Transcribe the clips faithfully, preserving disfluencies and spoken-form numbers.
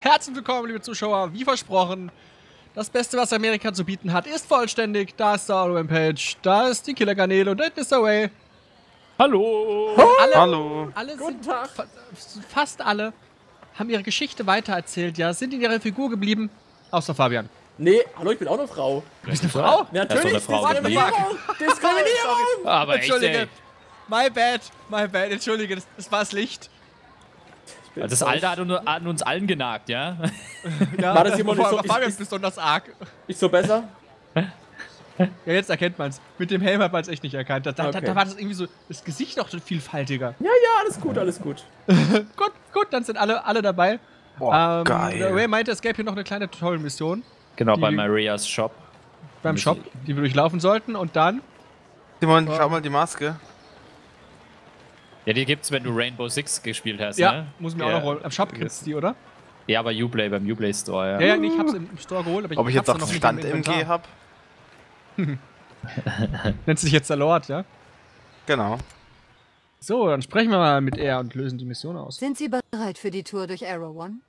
Herzlich willkommen, liebe Zuschauer. Wie versprochen, das Beste, was Amerika zu bieten hat, ist vollständig. Da ist der Allrampage, da ist die Killerkanäle und da ist der Way. Hallo. Alle, Hallo. Alle Guten sind, Tag. Fast alle haben ihre Geschichte weitererzählt, ja, sind in ihrer Figur geblieben, außer Fabian. Nee, hallo, ich bin auch eine Frau. Du bist eine Frau? Ja, natürlich, eine Frau. Diskriminierung. Diskriminierung. Aber Entschuldige. Echt, my bad, my bad. Entschuldige, das, das war das Licht. Das Alter hat, nur, hat uns allen genagt, ja? Ja, war das jemand nicht so, Fabian ist besonders arg. Ist so besser? Ja, jetzt erkennt man es. Mit dem Helm hat man es echt nicht erkannt. Da, da, okay. da, da war das irgendwie so, das Gesicht noch vielfältiger. Ja, ja, alles gut, alles gut. Gut, gut, dann sind alle, alle dabei. Boah, ähm, geil. Ray meinte, es gäbe hier noch eine kleine tolle Mission. Genau, die, bei Marias Shop. Beim Shop, die wir durchlaufen sollten und dann... Simon, oh. Schau mal die Maske. Ja, die gibt's, wenn du Rainbow Six gespielt hast, ja, ne? Ja, muss mir ja. auch noch holen. Am Shop gibt's die, oder? Ja, bei Uplay, beim Uplay Store, ja. Ja, ja, nee, ich hab's im Store geholt, aber ich Ob hab's ich jetzt auch noch Stand im M G hab? Nennt sich jetzt der Lord, ja? Genau. So, dann sprechen wir mal mit er und lösen die Mission aus. Sind Sie bereit für die Tour durch Arrow One?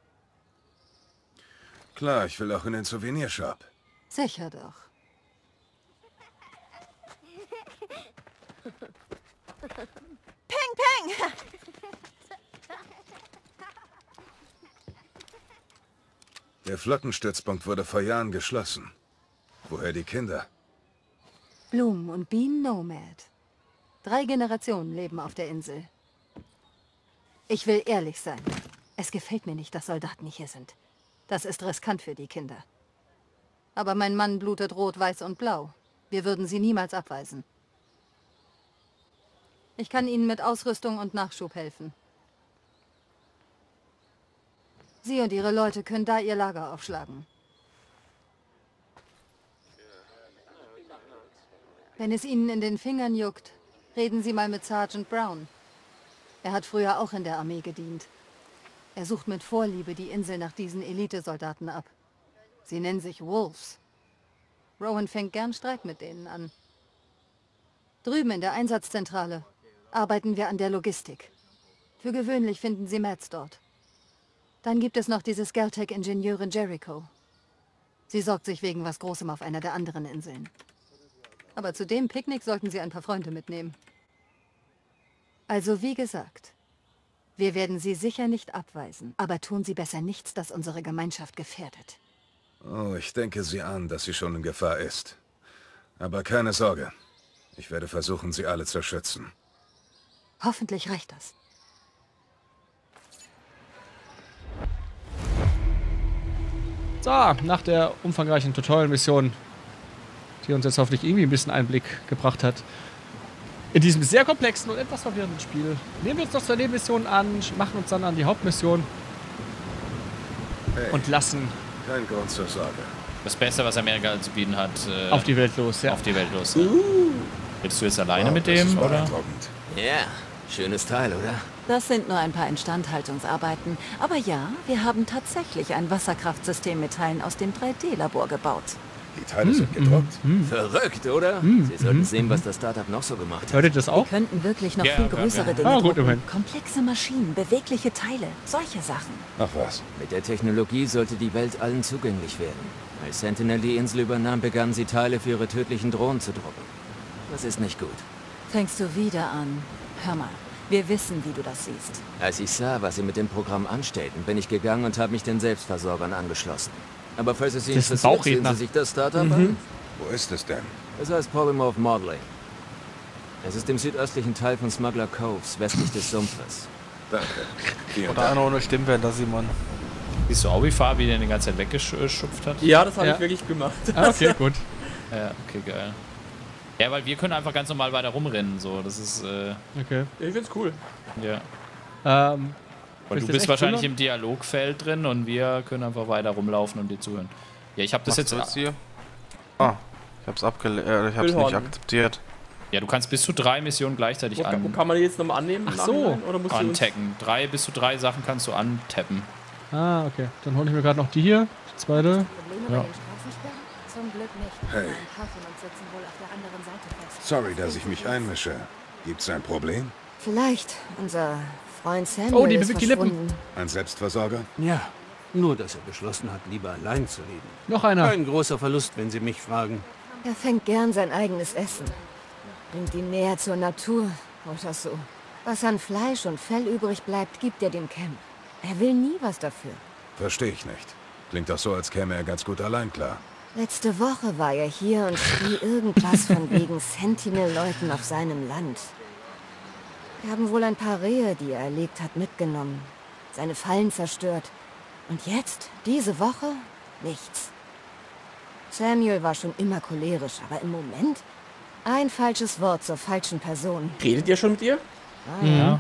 Klar, ich will auch in den Souvenirshop. Sicher doch. Peng, peng! Der Flottenstützpunkt wurde vor Jahren geschlossen. Woher die Kinder? Blumen und Bienen Nomad. Drei Generationen leben auf der Insel. Ich will ehrlich sein. Es gefällt mir nicht, dass Soldaten hier sind. Das ist riskant für die Kinder. Aber mein Mann blutet rot, weiß und blau. Wir würden sie niemals abweisen. Ich kann Ihnen mit Ausrüstung und Nachschub helfen. Sie und Ihre Leute können da Ihr Lager aufschlagen. Wenn es Ihnen in den Fingern juckt, reden Sie mal mit Sergeant Brown. Er hat früher auch in der Armee gedient. Er sucht mit Vorliebe die Insel nach diesen Elitesoldaten ab. Sie nennen sich Wolves. Rowan fängt gern Streit mit denen an. Drüben in der Einsatzzentrale arbeiten wir an der Logistik. Für gewöhnlich finden Sie Mads dort. Dann gibt es noch diese Skeltec-Ingenieurin Jericho. Sie sorgt sich wegen was Großem auf einer der anderen Inseln. Aber zu dem Picknick sollten Sie ein paar Freunde mitnehmen. Also wie gesagt, wir werden Sie sicher nicht abweisen, aber tun Sie besser nichts, das unsere Gemeinschaft gefährdet. Oh, ich denke Sie an, dass sie schon in Gefahr ist. Aber keine Sorge. Ich werde versuchen, sie alle zu schützen. Hoffentlich reicht das. So, nach der umfangreichen Tutorial-Mission, die uns jetzt hoffentlich irgendwie ein bisschen Einblick gebracht hat, in diesem sehr komplexen und etwas verwirrenden Spiel, nehmen wir uns noch zwei Nebenmissionen an, machen uns dann an die Hauptmission hey, und lassen... Kein Grund zur Sorge. Das Beste, was Amerika zu bieten hat... Äh, auf die Welt los, ja. Auf die Welt los, ja. Uh. Bist du jetzt alleine wow, mit dem, oder? Ja, yeah. Schönes Teil, oder? Das sind nur ein paar Instandhaltungsarbeiten. Aber ja, wir haben tatsächlich ein Wasserkraftsystem mit Teilen aus dem drei D Labor gebaut. Die Teile mm, sind gedruckt. Mm, mm. Verrückt, oder? Mm, Sie sollten mm, sehen, was das Startup noch so gemacht hat. Hört ihr das auch? Wir könnten wirklich noch ja, viel größere ja. Dinge ah, gut, drucken. Komplexe Maschinen, bewegliche Teile, solche Sachen. Ach was. Mit der Technologie sollte die Welt allen zugänglich werden. Als Sentinel die Insel übernahm, begannen sie Teile für ihre tödlichen Drohnen zu drucken. Das ist nicht gut. Fängst du wieder an. Hör mal, wir wissen, wie du das siehst. Als ich sah, was sie mit dem Programm anstellten, bin ich gegangen und habe mich den Selbstversorgern angeschlossen. Aber falls es Sie interessiert, sehen Sie sich das Startup mhm. an? Wo ist es denn? Es heißt Polymorph Modeling. Es ist im südöstlichen Teil von Smuggler Coves, westlich des Sumpfes. Danke. Vielen Oder einer ohne Stimmbänder, Simon. Siehst du auch, wie Fabi den die ganze Zeit weggeschupft hat? Ja, das habe ja. ich wirklich gemacht. Ah, okay, gut. Ja, okay, geil. Ja, weil wir können einfach ganz normal weiter rumrennen, so, das ist, äh... Okay. Ich find's cool. Ja. Ähm... Weil du bist wahrscheinlich im Dialogfeld drin und wir können einfach weiter rumlaufen und dir zuhören. Ja, ich hab das jetzt... Was hier? Ah, ich hab's abgele... Äh, ich hab's nicht akzeptiert. Ja, du kannst bis zu drei Missionen gleichzeitig an... Wo kann man die jetzt nochmal annehmen? Ach so, antappen. Drei, bis zu drei Sachen kannst du antappen. Ah, okay. Dann hole ich mir gerade noch die hier. Die zweite. Ja. Zum Glück nicht. Hey. Sorry, dass ich mich einmische. Gibt's ein Problem? Vielleicht. Unser Freund Samuel ist verschwunden. Oh, die bewegt die Lippen. Ein Selbstversorger? Ja. Nur, dass er beschlossen hat, lieber allein zu leben. Noch einer. Ein großer Verlust, wenn Sie mich fragen. Er fängt gern sein eigenes Essen. Bringt ihn näher zur Natur oder so. Was an Fleisch und Fell übrig bleibt, gibt er dem Camp. Er will nie was dafür. Verstehe ich nicht. Klingt doch so, als käme er ganz gut allein klar. Letzte Woche war er hier und schrie irgendwas von wegen Sentinel-Leuten auf seinem Land. Wir haben wohl ein paar Rehe, die er erlegt hat, mitgenommen. Seine Fallen zerstört. Und jetzt, diese Woche, nichts. Samuel war schon immer cholerisch, aber im Moment ein falsches Wort zur falschen Person. Redet ihr schon mit ihr? Ah, ja. ja.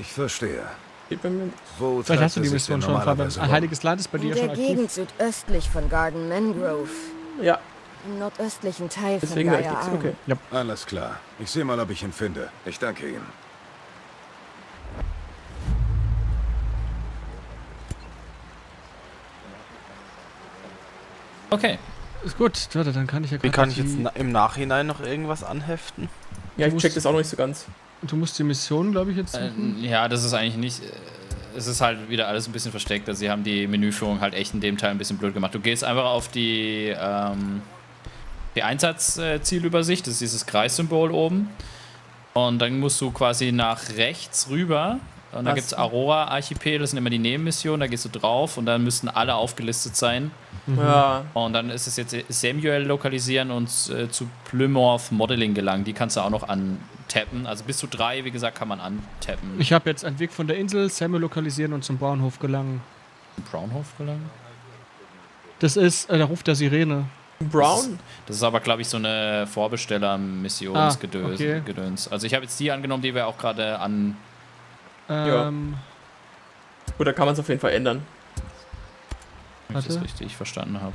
Ich verstehe. Ich bin Wo Vielleicht hast du die Mission schon, Fabian. Ein heiliges Land ist bei dir ja schon aktiv. In der Gegend südöstlich von Garden Mangrove. Ja. Im nordöstlichen Teil Deswegen von Gaia Arm. Okay. Ja. Alles klar. Ich sehe mal, ob ich ihn finde. Ich danke Ihnen. Okay. Ist gut. Warte, dann kann ich ja Wie kann ich jetzt na im Nachhinein noch irgendwas anheften? Ja, ich check das auch noch nicht so ganz. Du musst die Mission, glaube ich, jetzt suchen. Äh, ja, das ist eigentlich nicht... Äh, es ist halt wieder alles ein bisschen versteckt. Also sie haben die Menüführung halt echt in dem Teil ein bisschen blöd gemacht. Du gehst einfach auf die, ähm, die Einsatzzielübersicht. Das ist dieses Kreissymbol oben. Und dann musst du quasi nach rechts rüber. Und da gibt es Aurora Archipel. Das sind immer die Nebenmissionen. Da gehst du drauf und dann müssten alle aufgelistet sein. Mhm. Ja. Und dann ist es jetzt Samuel lokalisieren und äh, zu Polymorph Modeling gelangen. Die kannst du auch noch an... tappen. Also bis zu drei, wie gesagt, kann man antappen. Ich habe jetzt einen Weg von der Insel, Samuel lokalisieren und zum Bauernhof gelangen. Zum Brownhof gelangen? Das ist äh, der Ruf der Sirene. Brown? Das ist, das ist aber, glaube ich, so eine Vorbesteller-Missionsgedöns. Ah, okay. Also ich habe jetzt die angenommen, die wir auch gerade an... Ähm... Ja. Gut, da kann man es auf jeden Fall ändern. Wenn ich das richtig verstanden habe.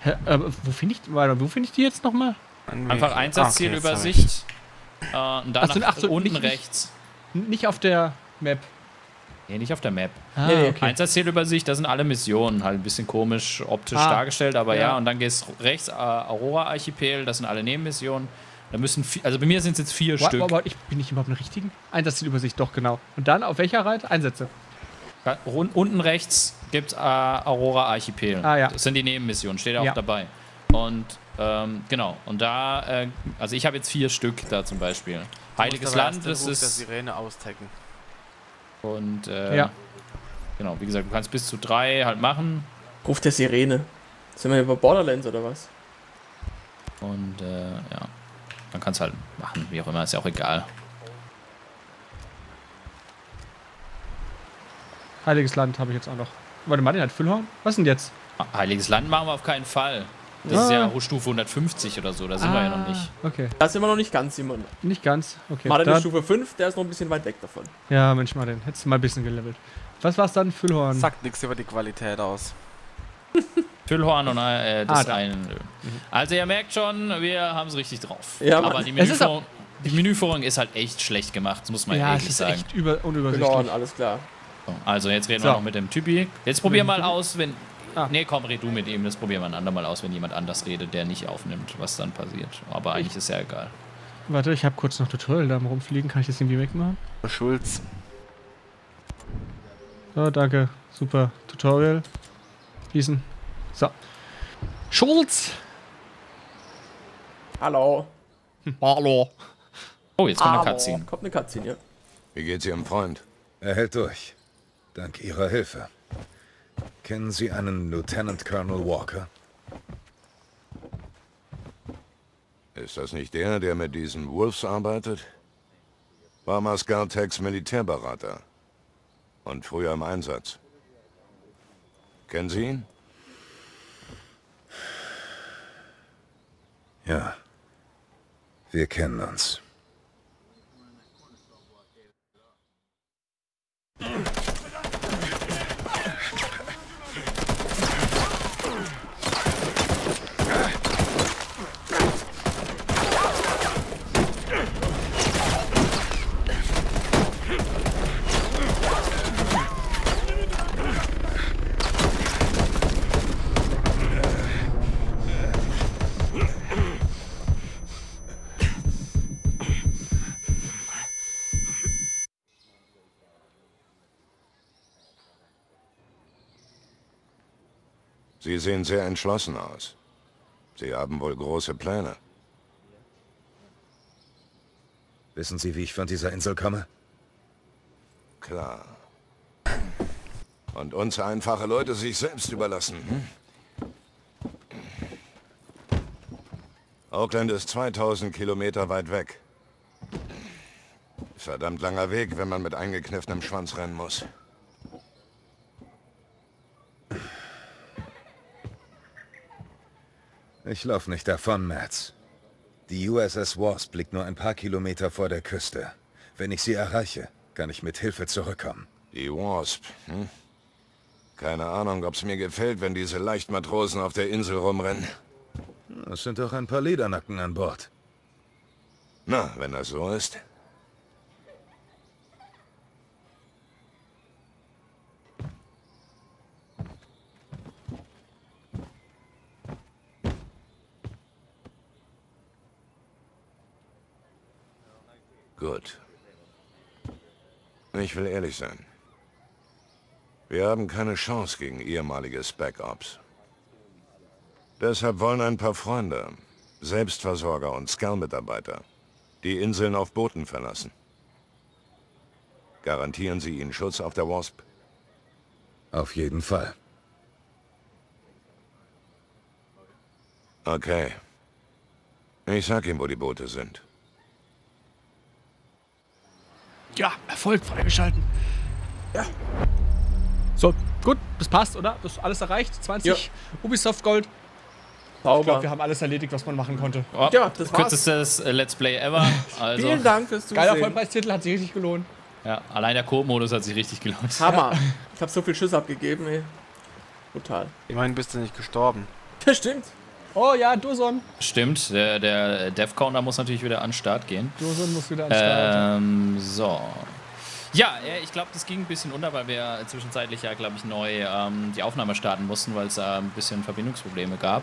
Hä, aber wo finde ich, wo find ich die jetzt nochmal? Einfach Einsatzzielübersicht. Okay, Äh, und danach ach so, unten nicht, rechts. Nicht, nicht auf der Map. Nee, nicht auf der Map. Ah, nee, okay. Einsatzzielübersicht, da sind alle Missionen. Halt ein bisschen komisch optisch ah, dargestellt, aber ja. ja. Und dann gehst rechts, äh, Aurora Archipel, das sind alle Nebenmissionen. Da müssen vier, also bei mir sind es jetzt vier what, Stück. What, what, ich bin nicht überhaupt im richtigen? Einsatzzielübersicht, doch, genau. Und dann auf welcher Reite? Einsätze. Ja, unten rechts gibt es äh, Aurora Archipel. Ah, ja. Das sind die Nebenmissionen, steht auch ja. dabei. Und ähm, genau, und da, äh, also ich habe jetzt vier Stück da zum Beispiel. Heiliges Land, das ist... Das Sirene austecken. Und, äh, ja. Genau, wie gesagt, du kannst bis zu drei halt machen. Ruf der Sirene. Sind wir über Borderlands oder was? Und, äh, ja. Dann kannst du halt machen, wie auch immer, ist ja auch egal. Heiliges Land habe ich jetzt auch noch. Warte, Martin hat Füllhorn? Was denn jetzt? Heiliges Land machen wir auf keinen Fall. Das ah. ist ja Stufe hundertfünfzig oder so, da sind ah. wir ja noch nicht. Okay. Da sind wir noch nicht ganz, Simon. Nicht ganz, okay. Martin ist Stufe fünf, der ist noch ein bisschen weit weg davon. Ja, Mensch Martin, hättest du mal ein bisschen gelevelt. Was war's dann, Füllhorn? Sagt nichts über die Qualität aus. Füllhorn und äh, das ah, eine. Also ihr merkt schon, wir haben es richtig drauf. Ja, aber Mann. die Menüführung ist, Menü ist halt echt schlecht gemacht, das muss man ja, ehrlich sagen. Ja, ist echt über unübersichtlich. Genau, alles klar. Also jetzt reden so. wir noch mit dem Typi. Jetzt probier mal aus, wenn... Ah. Nee, komm, red du mit ihm. Das probieren wir ein andermal aus, wenn jemand anders redet, der nicht aufnimmt, was dann passiert. Aber eigentlich ist ja egal. Warte, ich habe kurz noch Tutorial da rumfliegen. Kann ich das irgendwie wegmachen? Schulz. So, danke. Super. Tutorial. Gießen. So. Schulz! Hallo. Hm. Hallo. Oh, jetzt kommt Hallo. eine Cutscene. Kommt eine Cutscene, ja. Wie geht's Ihrem Freund? Er hält durch. Dank Ihrer Hilfe. Kennen Sie einen Lieutenant Colonel Walker? Ist das nicht der, der mit diesen Wolves arbeitet? War Mascartex Militärberater und früher im Einsatz. Kennen Sie ihn? Ja, wir kennen uns. Sie sehen sehr entschlossen aus. Sie haben wohl große Pläne. Wissen Sie, wie ich von dieser Insel komme? Klar. Und uns einfache Leute sich selbst überlassen. Hm? Auckland ist zweitausend Kilometer weit weg. Verdammt langer Weg, wenn man mit eingekniffenem Schwanz rennen muss. Ich laufe nicht davon, Mads. Die U S S Wasp liegt nur ein paar Kilometer vor der Küste. Wenn ich sie erreiche, kann ich mit Hilfe zurückkommen. Die Wasp, hm? Keine Ahnung, ob's mir gefällt, wenn diese Leichtmatrosen auf der Insel rumrennen. Es sind doch ein paar Ledernacken an Bord. Na, wenn das so ist. Gut. Ich will ehrlich sein. Wir haben keine Chance gegen ehemaliges Backups. Deshalb wollen ein paar Freunde, Selbstversorger und Scal-Mitarbeiter, die Inseln auf Booten verlassen. Garantieren Sie ihnen Schutz auf der Wasp? Auf jeden Fall. Okay. Ich sag ihm, wo die Boote sind. Ja, Erfolg freigeschalten. Ja. So, gut, das passt, oder? Das ist alles erreicht. zwanzig ja. Ubisoft Gold. Sauber. Ich glaube, wir haben alles erledigt, was man machen konnte. Oh, ja, das war's. Kürzestes Let's Play ever. Also. Vielen Dank fürs Zusehen. Geiler Vollpreistitel, hat sich richtig gelohnt. Ja, allein der Koop-Modus hat sich richtig gelohnt. Hammer. Ja. Ich habe so viel Schiss abgegeben, ey. Total. Immerhin bist du nicht gestorben. Das stimmt. Oh ja, Duson. Stimmt, der, der Dev-Counter muss natürlich wieder an den Start gehen. Duson muss wieder an den Start. Ähm, so. Ja, ich glaube, das ging ein bisschen unter, weil wir zwischenzeitlich ja, glaube ich, neu ähm, die Aufnahme starten mussten, weil es äh, ein bisschen Verbindungsprobleme gab.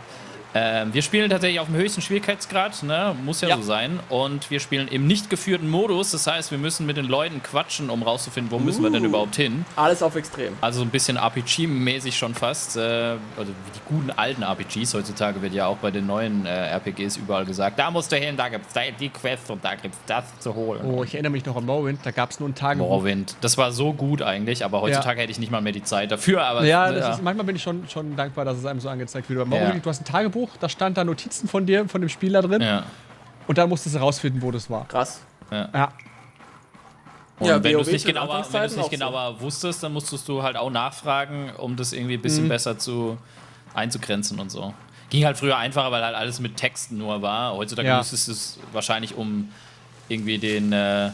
Ähm, wir spielen tatsächlich auf dem höchsten Schwierigkeitsgrad, ne? Muss ja, ja so sein. Und wir spielen im nicht geführten Modus. Das heißt, wir müssen mit den Leuten quatschen, um rauszufinden, wo uh, müssen wir denn überhaupt hin. Alles auf extrem. Also so ein bisschen R P G-mäßig schon fast. Äh, also die guten alten R P Gs. Heutzutage wird ja auch bei den neuen äh, R P Gs überall gesagt, da musst du hin, da gibt's die Quest und da gibt's das zu holen. Oh, ich erinnere mich noch an Morrowind. Da gab's nur einen Tag. Morrowind. Das war so gut eigentlich, aber heutzutage ja. hätte ich nicht mal mehr die Zeit dafür. Aber ja, das ja. Ist, manchmal bin ich schon, schon dankbar, dass es einem so angezeigt wird. Aber Morrowind, ja. Du hast ein Tagebuch. Da stand da Notizen von dir, von dem Spieler drin. Ja. Und dann musstest du rausfinden, wo das war. Krass. Ja. ja. Und ja, wenn du es nicht genauer, wenn du's nicht genauer so. wusstest, dann musstest du halt auch nachfragen, um das irgendwie ein bisschen mhm. besser zu einzugrenzen und so. Ging halt früher einfacher, weil halt alles mit Texten nur war. Heutzutage ja. müsstest du es wahrscheinlich, um irgendwie den äh,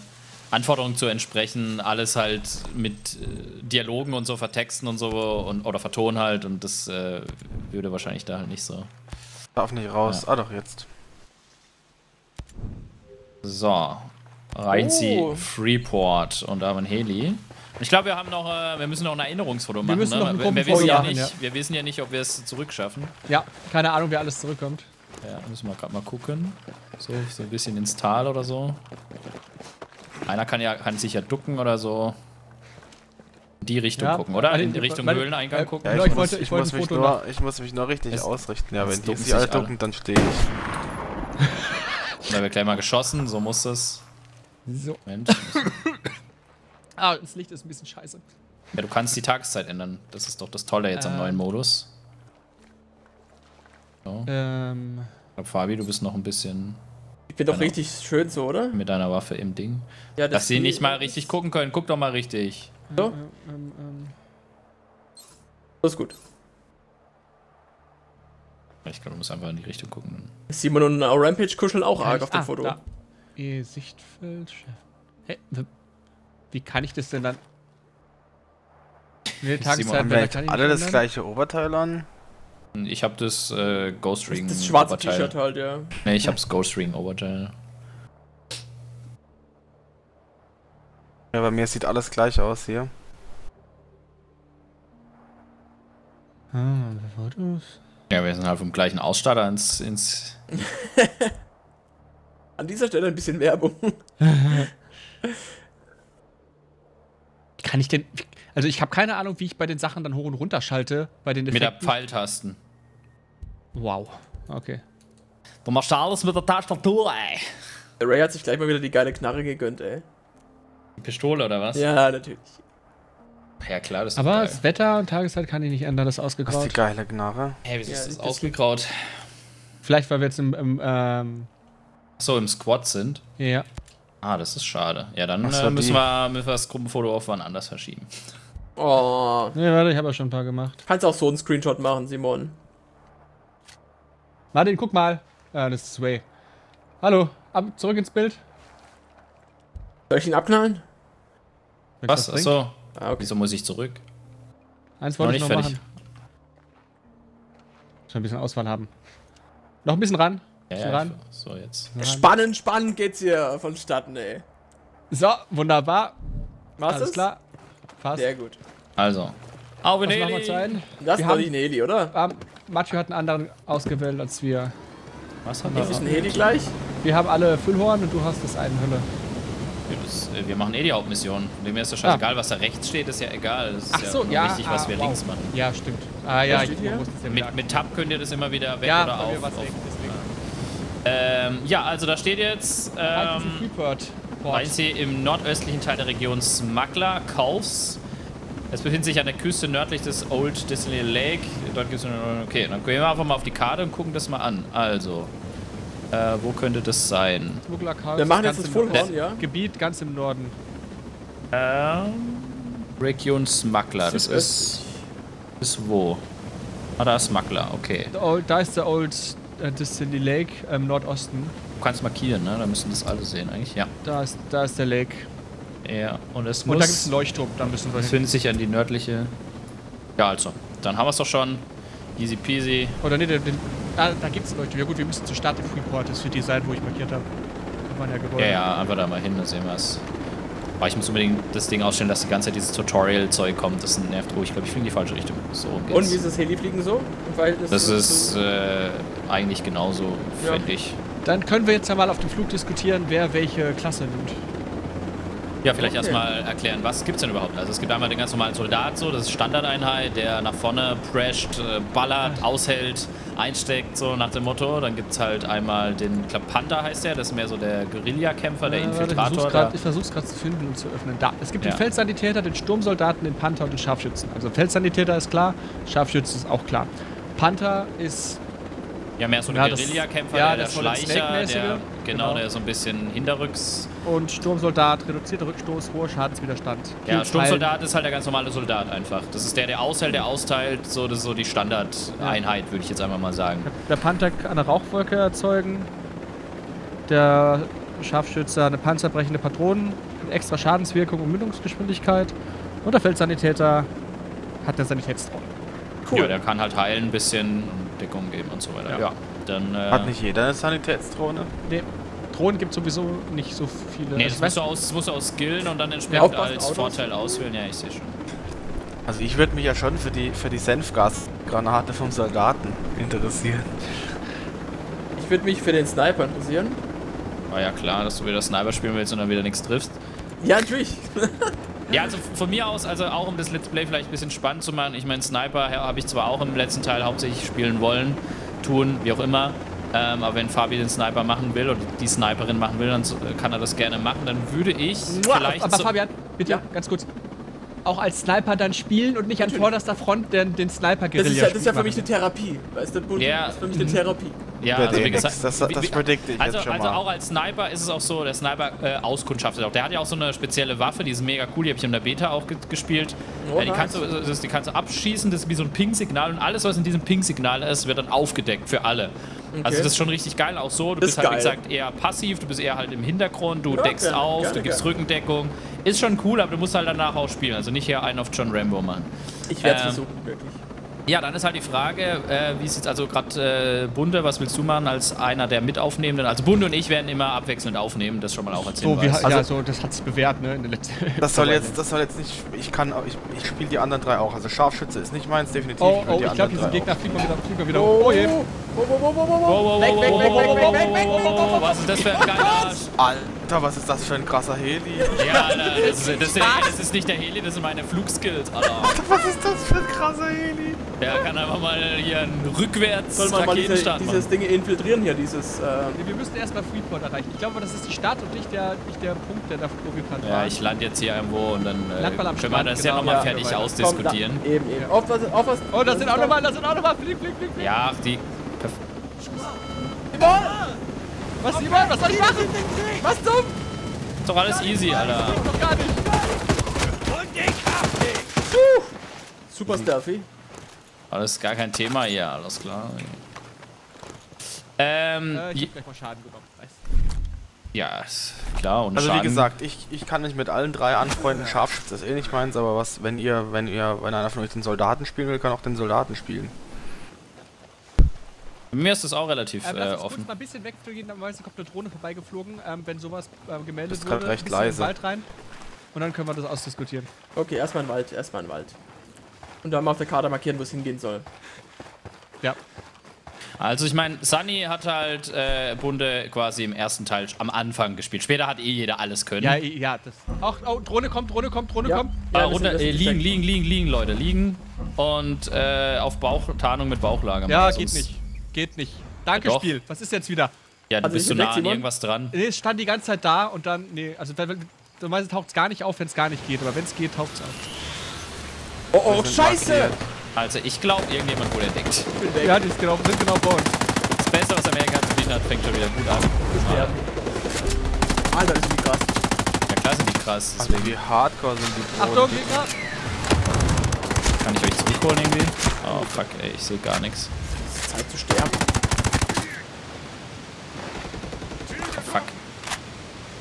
Anforderungen zu entsprechen, alles halt mit äh, Dialogen und so vertexten und so und, oder vertonen halt. Und das äh, würde wahrscheinlich da halt nicht so. Darf nicht raus. Ja. Ah, doch, jetzt. So. Rein sie oh. Freeport und da haben wir einen Heli. Ich glaube, wir haben noch, äh, wir müssen noch ein Erinnerungsfoto wir machen. Müssen ne? noch wir, wir, wissen ja nicht, ja. wir wissen ja nicht, ob wir es zurückschaffen. Ja, keine Ahnung, wie alles zurückkommt. Ja, müssen wir gerade mal gucken. So, so ein bisschen ins Tal oder so. Einer kann, ja, kann sich ja ducken oder so. In die Richtung ja. gucken, oder? In die Richtung Höhleneingang äh, gucken. Ja, ich, ich, muss, wollte, ich, ich, wollte muss mich nur, ich muss mich nur richtig es, ausrichten. Ja, wenn die sich alle ducken, dann stehe ich. Da wird gleich mal geschossen, so muss das. So. Mensch. Ah, das Licht ist ein bisschen scheiße. Ja, du kannst die Tageszeit ändern. Das ist doch das Tolle jetzt am ähm. neuen Modus. So. Ähm. Ich glaube, Fabi, du bist noch ein bisschen... Ich bin doch richtig schön so, oder? Mit deiner Waffe im Ding. Ja, das Dass sie nicht mal richtig gucken können. Guck doch mal richtig. So? Ähm, ähm, ähm. Das ist gut. Ich glaube, du musst einfach in die Richtung gucken. Simon und Allrampage kuscheln auch arg auf dem ah, Foto. Da. Ihr Sichtfeld. Hä? Wie kann ich das denn dann? Nee, Tageszeit, da kann ich alle das gleiche Oberteil an? Ich habe das äh, Ghost Ring das, das schwarze T-Shirt halt, ja. Ne, ich hab's Ghost Ring Oberteil. Ja, bei mir sieht alles gleich aus hier. Ah, Fotos. Ja, wir sind halt vom gleichen Ausstatter ins... ins An dieser Stelle ein bisschen Werbung. Kann ich denn... Also ich habe keine Ahnung, wie ich bei den Sachen dann hoch und runter schalte. Bei den Effekten. Mit der Pfeiltasten. Wow. Okay. Du machst da alles mit der Tastatur, ey. Der Ray hat sich gleich mal wieder die geile Knarre gegönnt, ey. Die Pistole oder was? Ja, natürlich. Ja klar, das ist aber geil. Das Wetter und Tageszeit kann ich nicht ändern, das ist ausgegraut. Das ist die geile Knarre. Hey, wieso ja, ist das ausgegraut? Vielleicht, weil wir jetzt im, im ähm so im Squad sind? Ja. Ah, das ist schade. Ja, dann äh, müssen, wir, müssen wir das Gruppenfoto auf wann anders verschieben. Oh. Nee, warte, ich habe ja schon ein paar gemacht. Kannst auch so einen Screenshot machen, Simon. Martin, guck mal. Ah, das ist Sway. Hallo, ab, zurück ins Bild. Soll ich ihn abknallen? Was? Achso. Ah, okay. Wieso muss ich zurück? Eins wollte ich noch fertig. machen. Schon ein bisschen Auswahl haben. Noch ein bisschen ran. Ja, ja, ran. So, jetzt. Spannend, spannend geht's hier vonstatten, ey. So, wunderbar. War's Alles es? klar. Passt. Sehr gut. Also. Augen Eli. Das war nicht ein Heli, oder? Ähm, Macho hat einen anderen ausgewählt als wir. Was haben wir? Ist ein Heli gleich? Wir haben alle Füllhorn und du hast das eine Hülle. Das, wir machen eh die Hauptmission. Dem ist das scheißegal, ah. was da rechts steht, ist ja egal. Das ist Ach so, ja, ja wichtig, ah, was wir wow. links machen. Ja, stimmt. Ah ja, ich muss das ja mit, mit Tab könnt ihr das immer wieder weg ja, oder auf. Was auf, auf ähm, ja, also da steht jetzt ähm, Freeport, im nordöstlichen Teil der Region Smuggler Coves. Es befindet sich an der Küste nördlich des Old Disney Lake. Dort gibt es okay, dann gehen wir einfach mal auf die Karte und gucken das mal an. Also. Äh, wo könnte das sein? Wir machen jetzt das Fullhorn, ja? Gebiet ganz im Norden. Ähm. Region Smuggler, das ist. Ist wo? Ah, da ist Smuggler, okay. Old, da ist der Old uh, Disney Lake im Nordosten. Du kannst markieren, ne? Da müssen das alle sehen, eigentlich, ja. Da ist, da ist der Lake. Ja, und es muss. Und da gibt es einen Leuchtturm, da müssen wir hin. Das findet sich an die nördliche. Ja, also. Dann haben wir es doch schon. Easy peasy. Oder ne, den. Da, da gibt es Leute. Ja gut, wir müssen zur Stadt in Freeport. Das ist für die Seite, wo ich markiert habe. Da waren ja Gebäude. Ja, ja, einfach da mal hin, dann sehen wir es. Aber ich muss unbedingt das Ding ausstellen, dass die ganze Zeit dieses Tutorial-Zeug kommt. Das nervt ruhig. Ich glaube, ich fliege in die falsche Richtung. So, geht's. Und wie ist das Helifliegen so? Im Verhältnis das ist äh, eigentlich genauso, ja. finde ich. Dann können wir jetzt ja mal auf dem Flug diskutieren, wer welche Klasse nimmt. Ja, vielleicht okay. erstmal erklären, was gibt's denn überhaupt? Also es gibt einmal den ganz normalen Soldat, so, das ist Standardeinheit, der nach vorne prescht, ballert, ja. aushält, einsteckt, so nach dem Motto. Dann gibt's halt einmal den Klapanter, heißt der, das ist mehr so der Guerillakämpfer, der ja, Infiltrator. Grad, ich versuch's gerade zu finden und zu öffnen. Da, es gibt ja. den Feldsanitäter, den Sturmsoldaten, den Panther und den Scharfschützen. Also Feldsanitäter ist klar, Scharfschützen ist auch klar. Panther ist... Ja, mehr so ein ja, Guerillakämpfer, ja, der, der Schleicher, der, genau, genau, der so ein bisschen hinterrücks... Und Sturmsoldat, reduzierter Rückstoß, hoher Schadenswiderstand. Ja, Viel Sturmsoldat Teilen. ist halt der ganz normale Soldat einfach. Das ist der, der aushält, der austeilt, so, das ist so die Standardeinheit, ja. würde ich jetzt einfach mal sagen. Der Panther kann eine Rauchwolke erzeugen, der Scharfschützer eine panzerbrechende Patronen, eine extra Schadenswirkung und Mündungsgeschwindigkeit und der Feldsanitäter hat eine Sanitätsrolle. Cool. Ja, der kann halt heilen ein bisschen und Deckung geben und so weiter. Ja. Ja. Dann, äh Hat nicht jeder eine Sanitätsdrohne? Nee. Drohnen gibt es sowieso nicht so viele. Nee, das musst du, aus, das musst du aus skillen und dann entsprechend ja, als Autos. Vorteil auswählen. Ja, ich sehe schon. Also ich würde mich ja schon für die, für die Senfgasgranate vom Soldaten interessieren. Ich würde mich für den Sniper interessieren. War ja klar, dass du wieder Sniper spielen willst und dann wieder nichts triffst. Ja, natürlich. Ja, also von mir aus, also auch um das Let's Play vielleicht ein bisschen spannend zu machen. Ich meine, Sniper habe ich zwar auch im letzten Teil hauptsächlich spielen wollen, tun, wie auch immer. Ähm, aber wenn Fabi den Sniper machen will oder die Sniperin machen will, dann kann er das gerne machen. Dann würde ich Mua, vielleicht... Aber so Fabian, bitte, ja? ganz kurz. Auch als Sniper dann spielen und nicht Natürlich. an vorderster Front den, den Sniper guerilla Das ist ja, das ist ja für mich eine Therapie. Weißt du, das yeah. ist für mich eine Therapie. Ja, also wie gesagt, das, das predikte ich also, jetzt schon mal. Also auch als Sniper ist es auch so, der Sniper äh, auskundschaftet auch. Der hat ja auch so eine spezielle Waffe, die ist mega cool, die habe ich in der Beta auch ge gespielt. Oh, ja, die, nice. kannst du, das, die kannst du abschießen, das ist wie so ein Ping-Signal und alles, was in diesem Ping-Signal ist, wird dann aufgedeckt für alle. Okay. Also das ist schon richtig geil, auch so. Du das bist halt, geil. wie gesagt, eher passiv, du bist eher halt im Hintergrund, du ja, deckst gerne, auf, gerne, du gibst gerne. Rückendeckung. Ist schon cool, aber du musst halt danach auch spielen, also nicht hier einen auf John Rambo machen. Ich werde es ähm, versuchen, wirklich. Ja, dann ist halt die Frage, äh, wie ist jetzt also gerade äh, Bunde, was willst du machen als einer der Mitaufnehmenden? Also Bunde und ich werden immer abwechselnd aufnehmen, das schon mal auch als so, Hinweis. Wie, also, ja, so, das hat sich bewährt, ne? In der letzten das, soll jetzt, das soll jetzt nicht, ich kann, ich, ich spiele die anderen drei auch, also Scharfschütze ist nicht meins, definitiv. Oh, oh, ich glaube, diesen Gegner fliegt man wieder, fliegt man wieder. Oh, oh je. Wow, wow, wow, wow, wow, wow, weg, weg, weg, weg, weg, weg, weg, weg, was ist das für ein geiler Arsch? Alter, was ist das für ein krasser Heli? Ja, Alter, das ist, das ist, das ist nicht der Heli, das sind meine Flugskills, Alter. Alter, was ist das für ein krasser Heli? Der kann einfach mal hier einen rückwärts Raketenstart machen. Soll man mal diese, dieses Ding infiltrieren hier, dieses... Äh wir müssen erstmal Freeport erreichen. Ich glaube, das ist die Stadt und nicht der, nicht der Punkt, der da vorgeplant war. Ja, ich lande jetzt hier irgendwo und dann äh, können wir das genau, ja nochmal ja, fertig ja, ausdiskutieren. Komm, da, eben, eben. Auf was, auf was... Oh, das sind auch nochmal, das sind auch nochmal, flieg, flieg, flieg, flieg. Ja, die... Simon! Was, Simon? Was soll ich machen? Was dumm? Ist doch alles easy, Alter. Doch gar nicht. Und ich hab dich! Super Stuffy. Alles gar kein Thema hier, alles klar. Ähm. Äh, ich hab gleich mal Schaden genommen. Ja, ist klar. Und also Schaden. Wie gesagt, ich, ich kann nicht mit allen drei anfreunden. Scharfschütz ist eh nicht meins, aber was, wenn ihr, wenn ihr, wenn einer von euch den Soldaten spielen will, kann auch den Soldaten spielen. Mir ist das auch relativ ähm, äh, offen. Kurz mal ein bisschen wegfliegen, dann kommt eine Drohne vorbeigeflogen, ähm, wenn sowas ähm, gemeldet wurde. Das ist gerade recht leise. In den Wald rein und dann können wir das ausdiskutieren. Okay, erstmal in den Wald, erstmal in den Wald. Und dann mal auf der Karte markieren, wo es hingehen soll. Ja. Also ich meine, Sunny hat halt äh, Bunde quasi im ersten Teil am Anfang gespielt. Später hat eh jeder alles können. Ja, ja. Das auch, oh, Drohne kommt, Drohne kommt, Drohne ja. kommt. Ja, äh, runter, äh, liegen, liegen, liegen, liegen, Leute, liegen. Und äh, auf Bauch, Tarnung mit Bauchlager. Ja, geht nicht. Geht nicht. Danke, ja, Spiel. Was ist jetzt wieder? Ja, du also bist so nah an irgendwas dran. Nee, es stand die ganze Zeit da und dann, nee, also normalerweise taucht es gar nicht auf, wenn es gar nicht geht. Aber wenn es geht, taucht es auf. Oh, oh, scheiße! Also, ich glaube, irgendjemand wurde entdeckt. Ja, die ist genau, sind genau bei uns. Das Beste, was Amerika zu bieten hat, fängt schon wieder gut an. Ah. Alter, das ist die krass. Ja, klar sind die krass. Also, wie hardcore sind die Drohnen. Achtung, Gegner! Kann ich euch zurückholen irgendwie? Oh, fuck, ey, ich sehe gar nichts. Zeit zu sterben. Oh, fuck.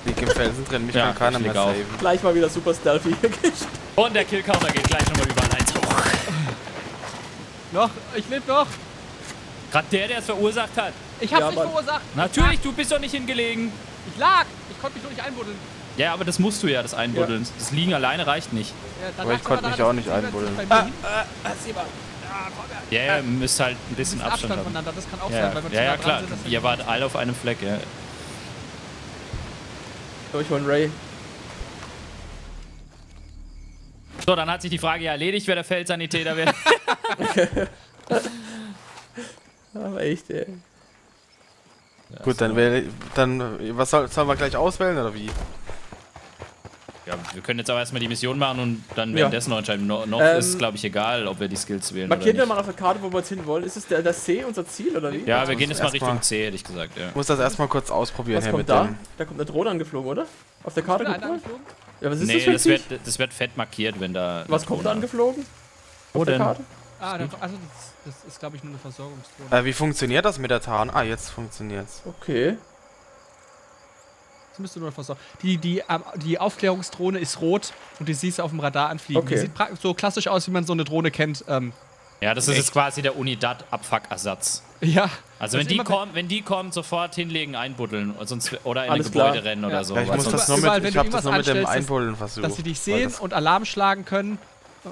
Lieg im Felsen drin, mich ja, kann keiner mehr saven. Gleich mal wieder super stealthy. Und der Killcounter geht gleich nochmal über ein eins hoch. Noch, ich lebe noch. Gerade der, der es verursacht hat. Ich hab's ja, nicht Mann. verursacht. Natürlich, du bist doch nicht hingelegen. Ich lag, ich konnte mich doch nicht einbuddeln. Ja, aber das musst du ja, das Einbuddeln. Ja. Das Liegen alleine reicht nicht. Ja, aber ich konnte mich auch nicht einbuddeln. Ah, ah, Ja, yeah, ihr müsst halt ein bisschen Abstand, Abstand haben. Voneinander. Das kann auch ja. sein, weil wir ja, ja, klar. Sind, ihr nicht wart nicht. alle auf einem Fleck, ja. So, ich hol Ray. So, dann hat sich die Frage ja erledigt, wer der Feldsanitäter wird. Aber echt, ey. Ja, gut, so dann wäre. Dann. Was soll, sollen wir gleich auswählen oder wie? Ja, wir können jetzt aber erstmal die Mission machen und dann währenddessen ja. noch entscheiden. No, noch ähm, ist es, glaube ich, egal, ob wir die Skills wählen. Markieren wir mal auf der Karte, wo wir jetzt hin wollen. Ist es der, der C unser Ziel oder wie? Ja, also wir gehen jetzt mal Richtung C, hätte ich gesagt. Ja. Ich muss das erstmal kurz ausprobieren. Was Herr, kommt da? Dem. Da kommt eine Drohne angeflogen, oder? Auf der Karte kommt ja, was ist nee, das, das, wird, das wird fett markiert, wenn da. Was kommt da angeflogen? Wo auf denn? Der Karte? Ah, dann, also das, das ist, glaube ich, nur eine Versorgungsdrohne. Äh, wie funktioniert das mit der Tarn? Ah, jetzt funktioniert's. Okay. Das müsste nur versorgen. Die, die, die Aufklärungsdrohne ist rot und die siehst du auf dem Radar anfliegen. Okay. Die sieht so klassisch aus, wie man so eine Drohne kennt. Ähm ja, das ist jetzt quasi der Unidad-Abfuck-Ersatz. Ja. Also wenn die, kommt, wenn die kommt, sofort hinlegen, einbuddeln oder sonst, oder in ein Gebäude klar. rennen ja. oder so. Ja, ich muss das nur mit, Überall, ich hab das nur mit dem Einbuddeln versucht. Dass sie dich sehen und Alarm schlagen können.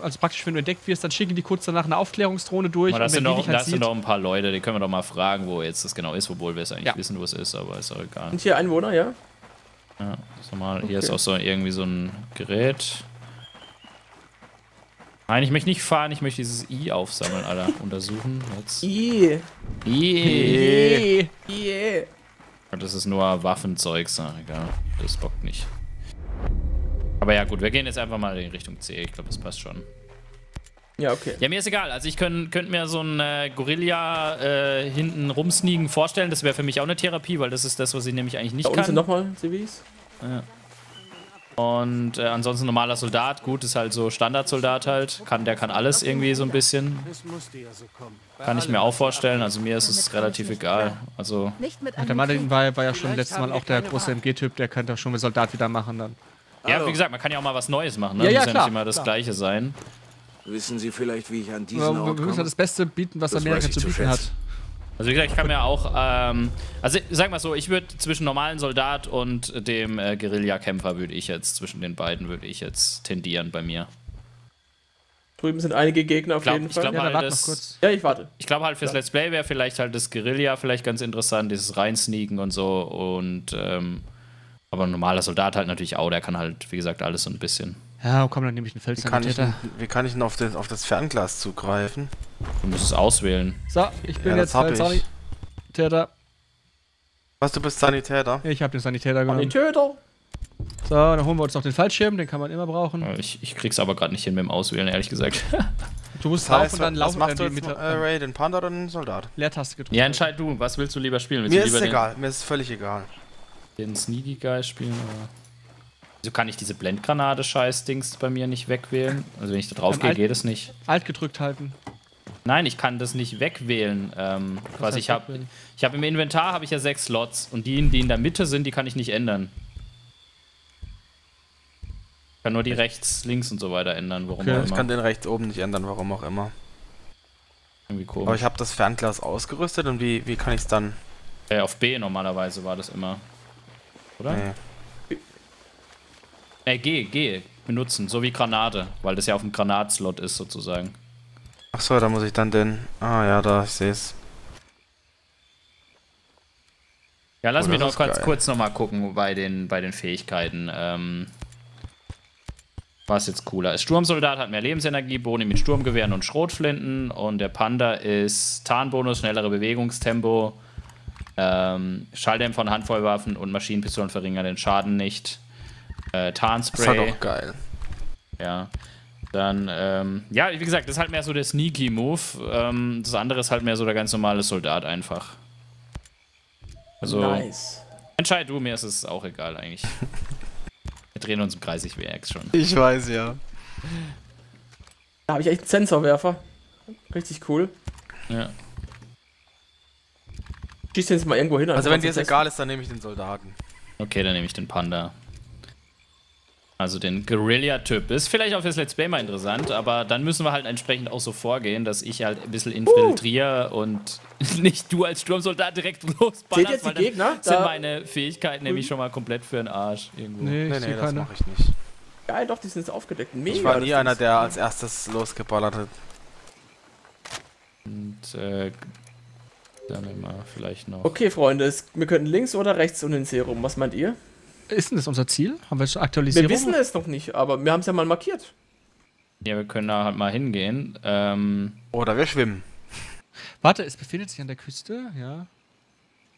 Also praktisch, wenn du entdeckt wirst, dann schicken die kurz danach eine Aufklärungsdrohne durch. Da sind noch ein paar Leute, die können wir doch mal fragen, wo jetzt das genau ist, obwohl wir es eigentlich ja. wissen, wo es ist, aber ist doch egal. Sind hier Einwohner, ja? Ja, das ist normal. Okay. Hier ist auch so irgendwie so ein Gerät. Nein, ich möchte nicht fahren, ich möchte dieses I aufsammeln, Alter. Untersuchen. Jetzt. I. I. I. I. Und das ist nur Waffenzeugs, na egal. Das bockt nicht. Aber ja, gut, wir gehen jetzt einfach mal in Richtung C. Ich glaube, das passt schon. Ja, okay. Ja, mir ist egal. Also ich könnte könnt mir so ein äh, Gorilla äh, hinten rumsneaken vorstellen. Das wäre für mich auch eine Therapie, weil das ist das, was ich nämlich eigentlich nicht da kann. Da nochmal C Vs. Ja. Und äh, ansonsten normaler Soldat. Gut, ist halt so Standardsoldat halt. Kann, der kann alles irgendwie so ein bisschen. Kann ich mir auch vorstellen. Also mir ist es relativ egal. Also der Mann war, war ja schon letztes Mal auch der große M G-Typ. Der könnte auch schon mit Soldat wieder machen dann. Ja, wie gesagt, man kann ja auch mal was Neues machen. Ne? Ja, ja, muss ja klar, nicht immer das klar. Gleiche sein. Wissen Sie vielleicht, wie ich an diesen Ort komme? Wir müssen ja das Beste bieten, was Amerika zu bieten hat. Also wie gesagt, ich kann mir auch, ähm, also sag mal so, ich würde zwischen normalen Soldat und dem äh, Guerillakämpfer würde ich jetzt, zwischen den beiden würde ich jetzt tendieren bei mir. Drüben sind einige Gegner auf glaub, jeden Fall. Ich ja, halt warte das, noch kurz. ja, ich warte. Ich glaube halt fürs ja. Let's Play wäre vielleicht halt das Guerilla vielleicht ganz interessant, dieses Reinsneaken und so. Und ähm, aber ein normaler Soldat halt natürlich auch, der kann halt, wie gesagt, alles so ein bisschen. Ja, komm, dann nehme ich einen Felssanitäter. Wie kann ich denn auf das, auf das Fernglas zugreifen? Du musst es auswählen. So, ich bin ja, jetzt halt Sanitäter. Was, du bist Sanitäter? Ich habe den Sanitäter genommen. Sanitäter! So, dann holen wir uns noch den Fallschirm, den kann man immer brauchen. Ich, ich krieg's aber gerade nicht hin mit dem Auswählen, ehrlich gesagt. Du musst das heißt, laufen und dann laufen. Was machst du jetzt, äh, Ray, den Panda oder den Soldat? Leertaste gedrückt. Ja, entscheid du, was willst du lieber spielen? Willst mir du lieber ist den, egal, mir ist völlig egal. Den Sneaky Guy spielen, oder? Wieso kann ich diese Blendgranate-Scheiß-Dings bei mir nicht wegwählen? Also wenn ich da drauf gehe, geht es nicht. Alt gedrückt halten. Nein, ich kann das nicht wegwählen. Ähm, was heißt, ich habe ich hab im Inventar habe ich ja sechs Slots und die, die in der Mitte sind, die kann ich nicht ändern. Ich kann nur die rechts, links und so weiter ändern, warum okay. auch immer. Ich kann den rechts oben nicht ändern, warum auch immer. Irgendwie komisch. Aber ich habe das Fernglas ausgerüstet und wie, wie kann ich es dann? Äh, auf B normalerweise war das immer. Oder? Nee. Äh, G, G benutzen, so wie Granate, weil das ja auf dem Granatslot ist sozusagen. Achso, da muss ich dann den... Ah ja, da, ich sehe es. Ja, lass oh, mich noch ganz geil. kurz nochmal gucken bei den, bei den Fähigkeiten. Ähm... Was jetzt cooler ist. Sturmsoldat hat mehr Lebensenergie, Boni mit Sturmgewehren und Schrotflinten und der Panda ist Tarnbonus, schnellere Bewegungstempo, ähm, Schalldämpfer von Handfeuerwaffen und Maschinenpistolen verringern den Schaden nicht. Äh, Tarnspray. Das war doch geil. Ja. Dann, ähm, ja, wie gesagt, das ist halt mehr so der Sneaky-Move. Ähm, das andere ist halt mehr so der ganz normale Soldat einfach. Also, nice. Entscheid du, mir ist es auch egal eigentlich. Wir drehen uns im Kreis, ich merk's schon. Ich weiß, ja. Da habe ich echt einen Sensorwerfer. Richtig cool. Ja. Schießt jetzt mal irgendwo hin. Also wenn dir das egal ist, dann nehme ich den Soldaten. Okay, dann nehme ich den Panda. Also den Guerilla-Typ. Ist vielleicht auch fürs Let's Play mal interessant, aber dann müssen wir halt entsprechend auch so vorgehen, dass ich halt ein bisschen infiltriere uh. und nicht du als Sturmsoldat direkt losballerst, jetzt die weil dann Gegner? sind da meine Fähigkeiten nämlich schon mal komplett für den Arsch. Irgendwo. Nee, nee, nee das mache ich nicht. Geil, doch, die sind jetzt aufgedeckt. Mega, ich war nie einer, der als erstes losgeballert hat. Und, äh, dann mal vielleicht noch... Okay, Freunde, wir können links oder rechts um den See rum. Was meint ihr? Ist denn das unser Ziel? Haben wir es aktualisiert? Wir wissen es noch nicht, aber wir haben es ja mal markiert. Ja, wir können da halt mal hingehen. Ähm Oder wir schwimmen. Warte, es befindet sich an der Küste, ja.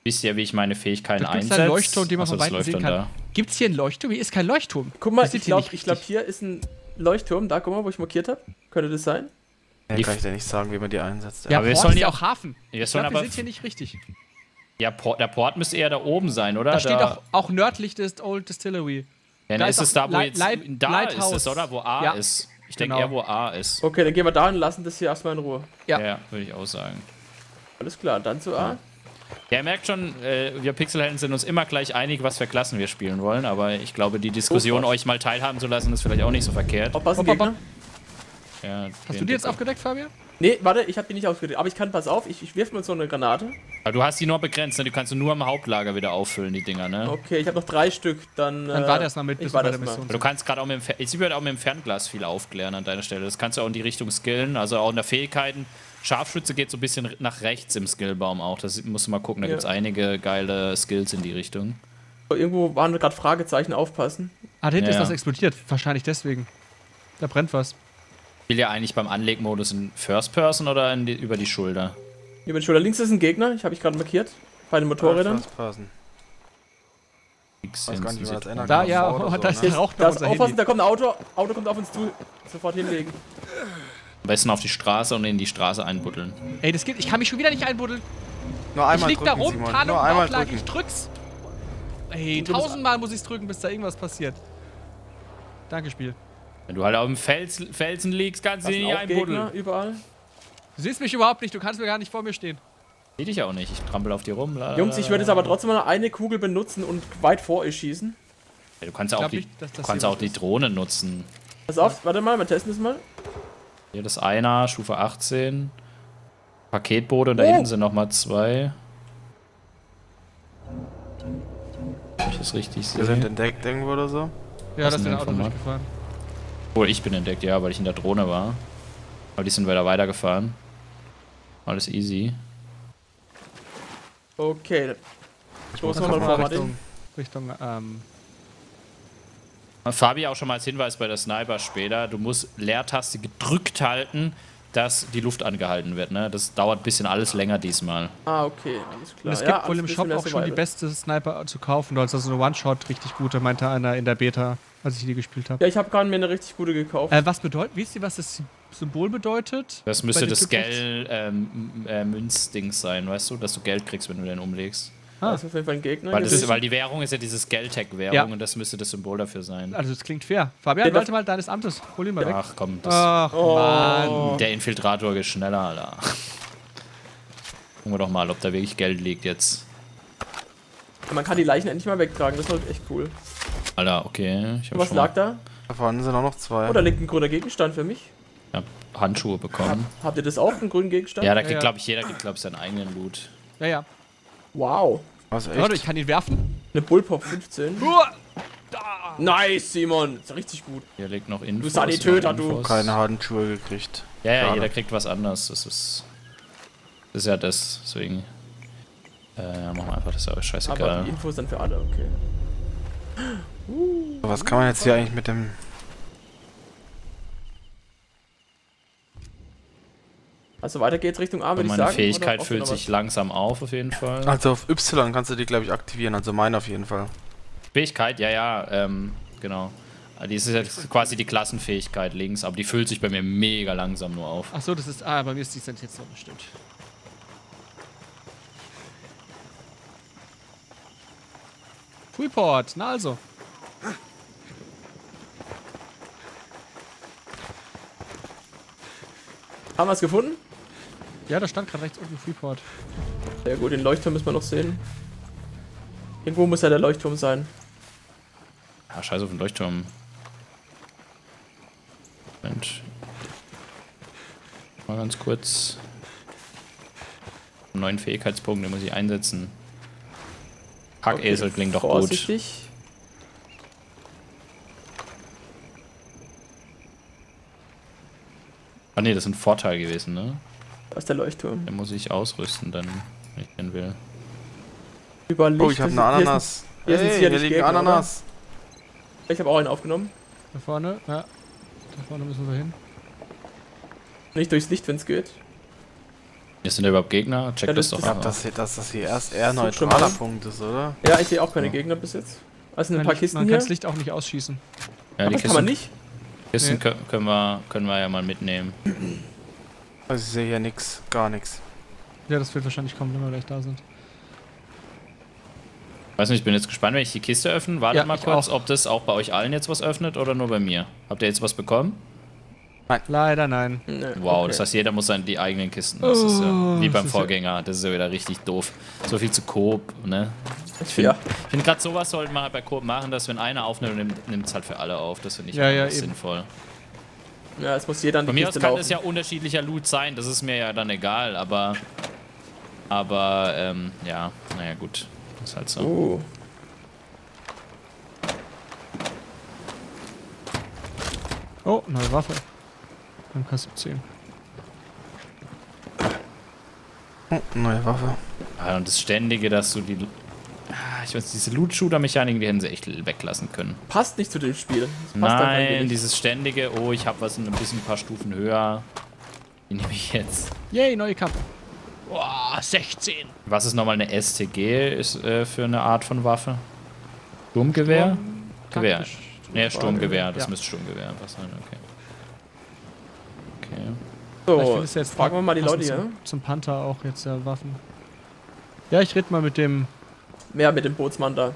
Wisst ihr, wie ich meine Fähigkeiten einsetze? Gibt es einen Leuchtturm, den man von weitem sehen kann? Gibt es hier einen Leuchtturm? Hier ist kein Leuchtturm. Guck mal, ich glaube, glaub, hier ist ein Leuchtturm. Da, guck mal, wo ich markiert habe. Könnte das sein? Ja, kann ich dir nicht sagen, wie man die einsetzt. Ja, aber wir sollen ja auch Hafen. Wir sind hier nicht richtig. Ja, Port, der Port müsste eher da oben sein, oder? Da steht da auch, auch nördlich des Old Distillery. Ja, dann ist es da, wo Light, jetzt Light, da Lighthouse. ist, es, oder? Wo A ja. ist. Ich denke genau. eher, wo A ist. Okay, dann gehen wir da und lassen das hier erstmal in Ruhe. Ja, ja würde ich auch sagen. Alles klar, dann zu A. Ja, ja ihr merkt schon, äh, wir Pixelhelden sind uns immer gleich einig, was für Klassen wir spielen wollen, aber ich glaube, die Diskussion, oh, euch mal teilhaben zu lassen, ist vielleicht auch nicht so verkehrt. Ob, ob, ob. Ja, hast du die jetzt aufgedeckt, Fabian? Nee, warte, ich hab die nicht aufgedeckt, aber ich kann, pass auf, ich, ich wirf mir so eine Granate. Aber du hast die nur begrenzt, ne? Die kannst du nur am Hauptlager wieder auffüllen, die Dinger, ne? Okay, ich habe noch drei Stück, dann... Dann war das mal mit, bis bei der Mission. Du kannst gerade auch mit dem, ich würde auch mit dem Fernglas viel aufklären an deiner Stelle. Das kannst du auch in die Richtung skillen, also auch in der Fähigkeiten. Scharfschütze geht so ein bisschen nach rechts im Skillbaum auch, das musst du mal gucken, da ja. gibt's einige geile Skills in die Richtung. Irgendwo waren gerade Fragezeichen, aufpassen. Ah, da hinten ja. ist was explodiert, wahrscheinlich deswegen. Da brennt was. Will ja eigentlich beim Anlegmodus in First Person oder in die, über die Schulter? Über die Schulter. Links ist ein Gegner, ich habe ich gerade markiert. Bei den Motorrädern. First Person. X weiß gar nicht, was da, da ja, oh, so, das ne? raucht da das aufpassen, da kommt ein Auto. Auto kommt auf uns zu. Sofort hinlegen. Am besten auf die Straße und in die Straße einbuddeln. Ey, das geht. Ich kann mich schon wieder nicht einbuddeln. Nur einmal ich lieg drücken, da rum, Simon. Nur einmal drücken. Ich drück's. Ey, tausendmal muss ich's drücken, bis da irgendwas passiert. Danke, Spiel. Wenn du halt auf dem Fels, Felsen liegst, kannst du nicht einbuddeln. Überall. Du siehst mich überhaupt nicht, du kannst mir gar nicht vor mir stehen. Seh dich auch nicht, ich trampel auf dir rum. Lalalala. Jungs, ich würde jetzt aber trotzdem mal eine Kugel benutzen und weit vor euch schießen. Ja, du kannst ja auch, die, nicht, das du kannst auch die Drohne nutzen. Pass auf, warte mal, wir testen das mal. Hier das einer, Stufe achtzehn. Paketboote und oh. da hinten sind nochmal zwei. Wenn ich das richtig sehe. Wir sind entdeckt irgendwo oder so. Ja, das ist ein Auto durchgefahren. Oh, ich bin entdeckt, ja, weil ich in der Drohne war. Aber die sind wieder weitergefahren. Alles easy. Okay. Ich muss nochmal mal Richtung. Richtung ähm Fabi, auch schon mal als Hinweis bei der Sniper später: Du musst Leertaste gedrückt halten, dass die Luft angehalten wird. Ne? Das dauert ein bisschen alles länger diesmal. Ah, okay, alles klar. Und es gibt ja wohl im Shop auch schon die beste Sniper zu kaufen. Du hast also eine One-Shot richtig gute, meinte einer in der Beta, als ich die gespielt habe. Ja, ich habe gerade mir eine richtig gute gekauft. Äh, was bedeutet, wisst ihr, was das Symbol bedeutet? Das müsste das Geld-Münzding ähm, äh, sein, weißt du? Dass du Geld kriegst, wenn du den umlegst. Ah. Das ist auf jeden Fall ein Gegner. Weil, das ist, weil die Währung ist ja dieses Geldtech-Währung, ja, und das müsste das Symbol dafür sein. Also, das klingt fair. Fabian, ja, warte mal, deines Amtes. Hol ihn mal weg. Ach komm, das. Ach, oh, Mann. Der Infiltrator geht schneller, Alter. Gucken wir doch mal, ob da wirklich Geld liegt jetzt. Man kann die Leichen endlich mal wegtragen, das ist halt echt cool. Alter, okay. Ich hab was schon lag da? Da vorne sind auch noch zwei. Oh, da liegt ein grüner Gegenstand für mich. Ich hab Handschuhe bekommen. Hab, habt ihr das auch, einen grünen Gegenstand? Ja, da kriegt, ja, glaube ich, jeder kriegt, glaube ich, seinen eigenen Loot. Ja, ja. Wow. Was, echt? Leute, ich kann ihn werfen. Eine Bullpop fünfzehn. Uah. Da. Nice, Simon. Ist richtig gut. Hier liegt noch Infos. Du Sanitäter, du. Ich hab keine Handschuhe gekriegt. Ja, ja, jeder kriegt was anderes. Das ist, das ist ja das. Deswegen äh, machen wir einfach das. Aber scheißegal. Aber die Infos sind für alle, okay. Uh, was kann man jetzt hier eigentlich mit dem... Also weiter geht's Richtung A, würde ich sagen. Meine Fähigkeit füllt sich langsam auf, auf jeden Fall. Also auf Y kannst du die, glaube ich, aktivieren, also meine auf jeden Fall. Fähigkeit, ja, ja, ähm, genau. Die ist jetzt quasi die Klassenfähigkeit links, aber die füllt sich bei mir mega langsam nur auf. Achso, das ist, ah, bei mir ist die Sentinel bestimmt. Freeport, na also. Haben wir es gefunden? Ja, da stand gerade rechts unten Freeport. Sehr gut, den Leuchtturm müssen wir noch sehen. Irgendwo muss ja der Leuchtturm sein. Ja, scheiß auf den Leuchtturm. Mensch. Mal ganz kurz. Neuen Fähigkeitspunkt, den muss ich einsetzen. Hackesel, okay, klingt doch vorsichtig. Gut. Ah ne, das ist ein Vorteil gewesen, ne? Da ist der Leuchtturm. Den muss ich ausrüsten dann, wenn ich den will. Überlegt. Oh, ich hab eine Ananas. Hier ist, hier hey, ist hier liegt Ananas. Oder? Ich habe auch einen aufgenommen. Da vorne, ja. Da vorne müssen wir hin. Nicht durchs Licht, wenn's geht. Hier sind ja überhaupt Gegner. Check ja, das, das doch ab. Ich glaube, dass das hier erst eher neutraler Punkt ist, oder? Ja, ich sehe auch keine Gegner bis jetzt. Also ein paar Kisten hier. Man kann das Licht auch nicht ausschießen. Ja, die Kisten kann man nicht. Kisten nee. können, wir, können wir ja mal mitnehmen. Also ich sehe hier nix, gar nichts. Ja, das wird wahrscheinlich kommen, wenn wir gleich da sind. Weiß nicht, ich bin jetzt gespannt, wenn ich die Kiste öffne. Wartet ja, mal kurz, auch. ob das auch bei euch allen jetzt was öffnet oder nur bei mir. Habt ihr jetzt was bekommen? Nein. Leider nein. Nee. Wow, okay. Das heißt, jeder muss seine, die eigenen Kisten. Das oh, ist ja wie beim Vorgänger. Das ist ja wieder richtig doof. So viel zu Coop, ne? Ich finde, ja. find gerade sowas sollten wir halt bei Coop machen, dass wenn einer aufnimmt, nimmt es halt für alle auf. Das finde ich ja, ja, sinnvoll. Ja, es muss jeder an die Bei mir Kiste aus kann es ja unterschiedlicher Loot sein, das ist mir ja dann egal, aber... Aber, ähm, ja, naja gut. Das ist halt so. Oh. Oh, neue Waffe. Dann kannst du zehn. Oh, neue Waffe. Ah, und das Ständige, dass du die... Ich weiß, diese Loot-Shooter-Mechaniken, die hätten sie echt weglassen können. Passt nicht zu dem Spiel. Das passt Nein, dieses ständige, oh, ich hab was ein bisschen ein paar Stufen höher. Die nehme ich jetzt. Yay, neue Kappe. Boah, sechzehn. Was ist nochmal eine S T G ist, äh, für eine Art von Waffe? Sturmgewehr? Sturm, Gewehr. Taktisch, Sturm, ne, Sturmgewehr, das ja. müsste Sturmgewehr einfach sein, okay. Okay. So, jetzt fragen, fragen wir mal die Leute hier. Zum, zum Panther auch jetzt, ja, Waffen. Ja, ich rede mal mit dem... Mehr mit dem Bootsmann da.